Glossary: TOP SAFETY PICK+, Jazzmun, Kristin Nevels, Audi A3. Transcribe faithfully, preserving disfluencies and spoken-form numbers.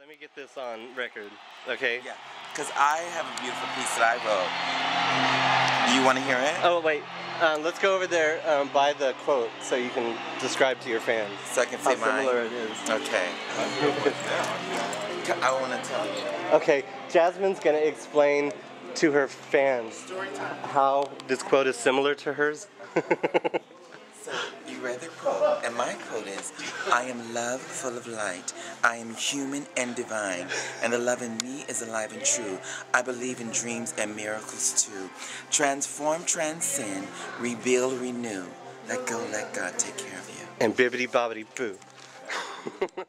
Let me get this on record, okay? Yeah, because I have a beautiful piece that I wrote. You want to hear it? Oh, wait. Um, let's go over there um, by the quote so you can describe to your fans. So I can say mine? How similar it is. Okay. I want to tell you. Okay, Jazzmun's going to explain to her fans how this quote is similar to hers. So you read the quote, and my quote is, I am love full of light. I am human and divine, and the love in me is alive and true. I believe in dreams and miracles too. Transform, transcend, rebuild, renew. Let go, let God take care of you. And bibbidi bobbidi boo.